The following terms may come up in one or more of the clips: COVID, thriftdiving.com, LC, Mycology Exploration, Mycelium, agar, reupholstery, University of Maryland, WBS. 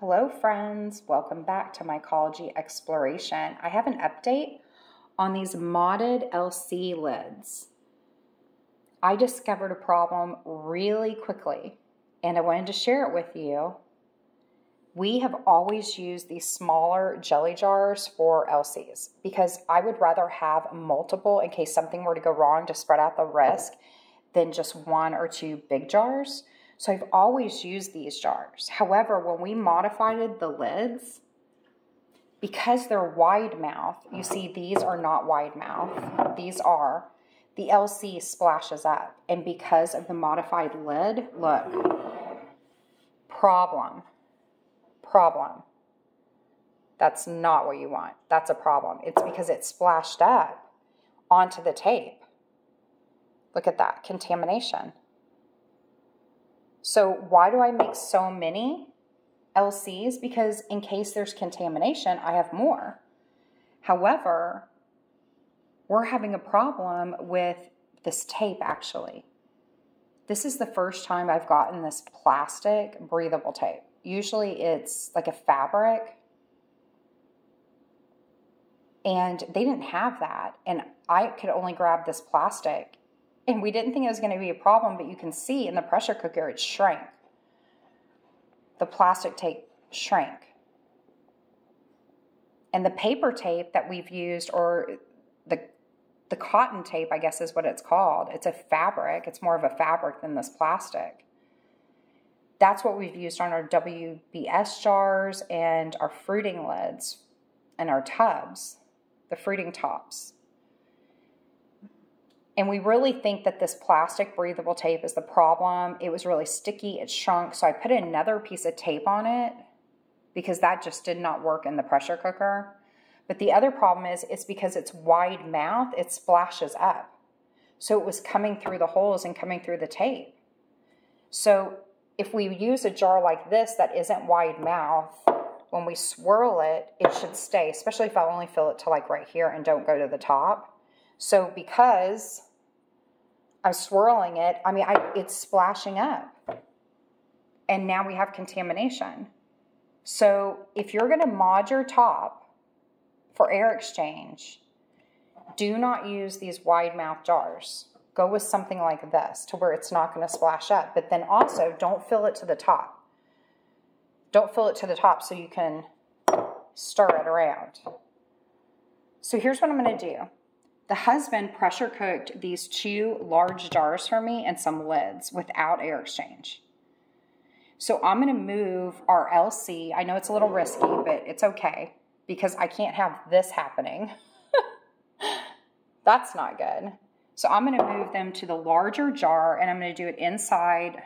Hello friends, welcome back to Mycology Exploration. I have an update on these mottled LC lids. I discovered a problem really quickly and I wanted to share it with you. We have always used these smaller jelly jars for LCs because I would rather have multiple in case something were to go wrong to spread out the risk than just one or two big jars. So I've always used these jars. However, when we modified the lids, because they're wide mouth, you see these are not wide mouth. These are. The LC splashes up. And because of the modified lid, look. Problem. Problem. That's not what you want. That's a problem. It's because it splashed up onto the tape. Look at that. Contamination. So why do I make so many LCs? Because in case there's contamination, I have more. However, we're having a problem with this tape actually. This is the first time I've gotten this plastic breathable tape. Usually it's like a fabric. And they didn't have that. And I could only grab this plastic. And we didn't think it was going to be a problem, but you can see in the pressure cooker, it shrank. The plastic tape shrank. And the paper tape that we've used, or the cotton tape, I guess is what it's called. It's a fabric. It's more of a fabric than this plastic. That's what we've used on our WBS jars and our fruiting lids and our tubs, the fruiting tops. And we really think that this plastic breathable tape is the problem. It was really sticky, it shrunk. So I put another piece of tape on it because that just did not work in the pressure cooker. But the other problem is it's because it's wide mouth, it splashes up. So it was coming through the holes and coming through the tape. So if we use a jar like this that isn't wide mouth, when we swirl it, it should stay, especially if I only fill it to like right here and don't go to the top. So because I'm swirling it, it's splashing up. And now we have contamination. So if you're going to mod your top for air exchange, do not use these wide mouth jars. Go with something like this to where it's not going to splash up. But then also don't fill it to the top. Don't fill it to the top so you can stir it around. So here's what I'm going to do. The husband pressure cooked these two large jars for me and some lids without air exchange. So I'm going to move our LC. I know it's a little risky, but it's okay because I can't have this happening. That's not good. So I'm going to move them to the larger jar and I'm going to do it inside.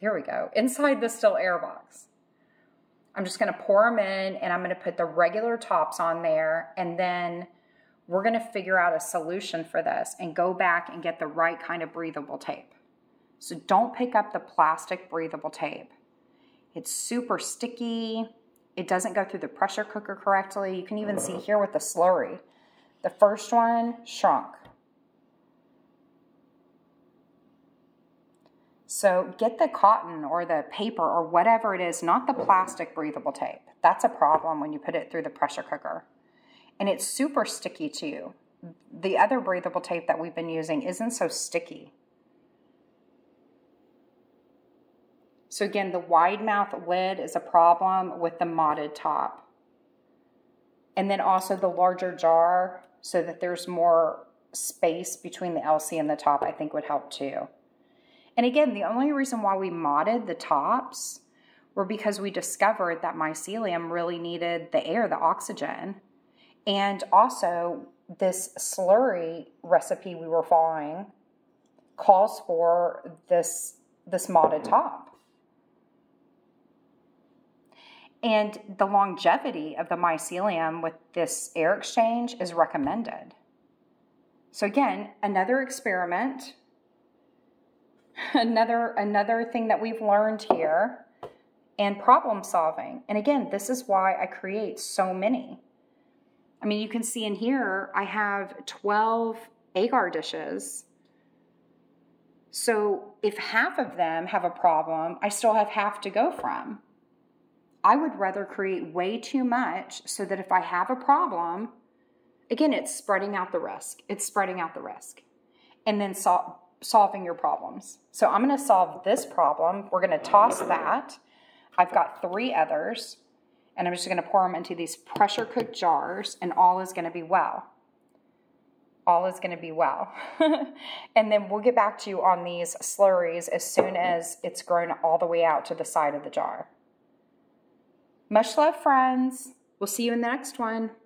There we go. Inside the still air box. I'm just going to pour them in and I'm going to put the regular tops on there and then we're going to figure out a solution for this and go back and get the right kind of breathable tape. So don't pick up the plastic breathable tape. It's super sticky. It doesn't go through the pressure cooker correctly. You can even see here with the slurry. The first one shrunk. So get the cotton or the paper or whatever it is, not the plastic breathable tape. That's a problem when you put it through the pressure cooker. And it's super sticky too. The other breathable tape that we've been using isn't so sticky. So again, the wide mouth lid is a problem with the mottled top. And then also the larger jar so that there's more space between the LC and the top, I think would help too. And again, the only reason why we modded the tops were because we discovered that mycelium really needed the air, the oxygen. And also this slurry recipe we were following calls for this modded top. And the longevity of the mycelium with this air exchange is recommended. So again, another experiment. Another thing that we've learned here and problem solving. And again, this is why I create so many. I mean, you can see in here, I have 12 agar dishes. So if half of them have a problem, I still have half to go from. I would rather create way too much so that if I have a problem, again, it's spreading out the risk. It's spreading out the risk. And then solving your problems. So I'm going to solve this problem. We're going to toss that. I've got three others. And I'm just going to pour them into these pressure cooked jars, and all is going to be well. All is going to be well. And then we'll get back to you on these slurries as soon as it's grown all the way out to the side of the jar. Much love, friends. We'll see you in the next one.